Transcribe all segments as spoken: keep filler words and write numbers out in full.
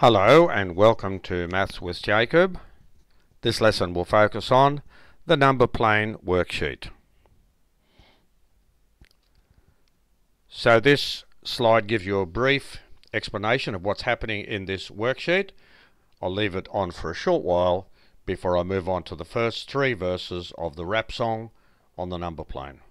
Hello and welcome to Maths with Jacob. This lesson will focus on the number plane worksheet. So this slide gives you a brief explanation of what's happening in this worksheet. I'll leave it on for a short while before I move on to the first three verses of the rap song on the number plane.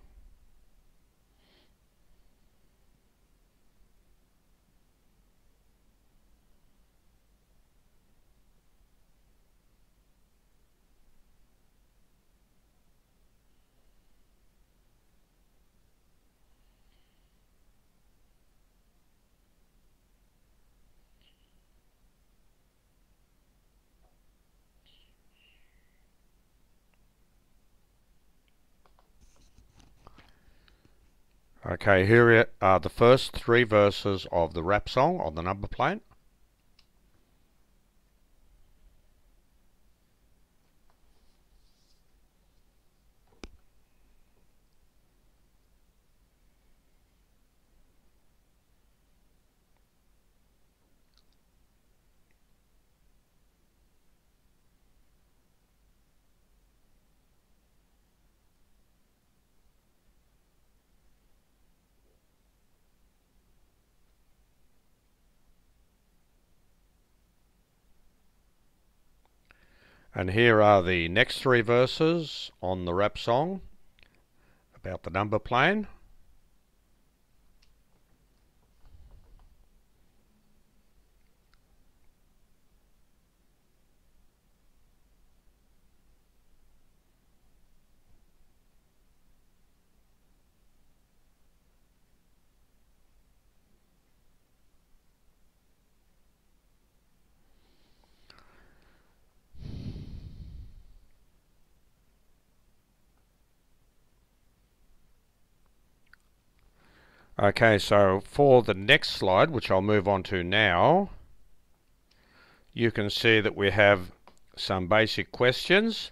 Okay, here are the first three verses of the rap song on the number plane. And here are the next three verses on the rap song about the number plane. Okay, so for the next slide, which I'll move on to now, you can see that we have some basic questions.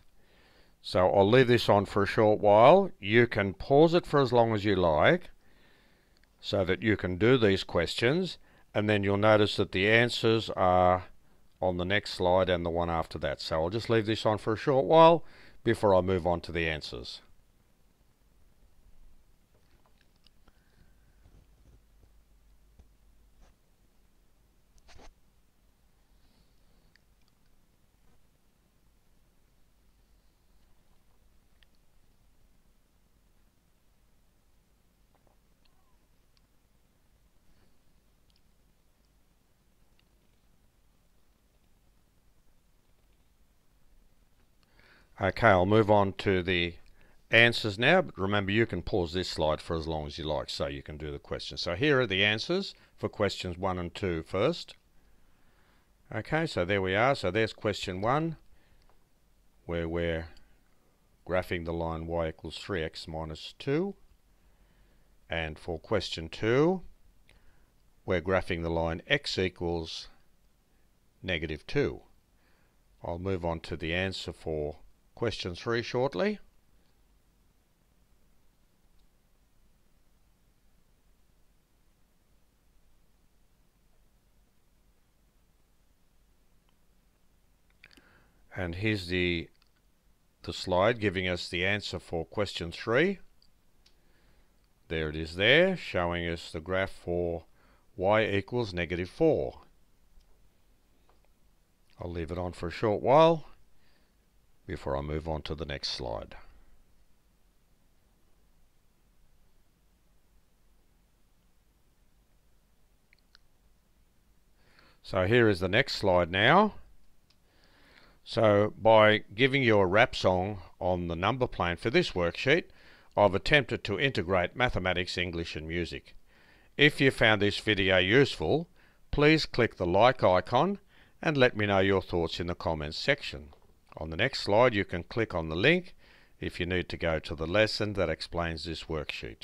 So I'll leave this on for a short while. You can pause it for as long as you like so that you can do these questions, and then you'll notice that the answers are on the next slide and the one after that. So I'll just leave this on for a short while before I move on to the answers. Okay, I'll move on to the answers now, but remember you can pause this slide for as long as you like so you can do the questions. So here are the answers for questions one and two first. Okay, so there we are. So there's question one, where we're graphing the line y equals three x minus two. And for question two, we're graphing the line x equals negative two. I'll move on to the answer for question three shortly. And here's the the slide giving us the answer for question three. There it is there, showing us the graph for y equals negative four. I'll leave it on for a short while before I move on to the next slide. So here is the next slide now. So by giving you a rap song on the number plane for this worksheet, I've attempted to integrate mathematics, English and music. If you found this video useful, please click the like icon and let me know your thoughts in the comments section. On the next slide you can click on the link if you need to go to the lesson that explains this worksheet.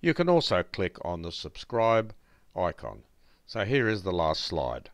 You can also click on the subscribe icon. So here is the last slide.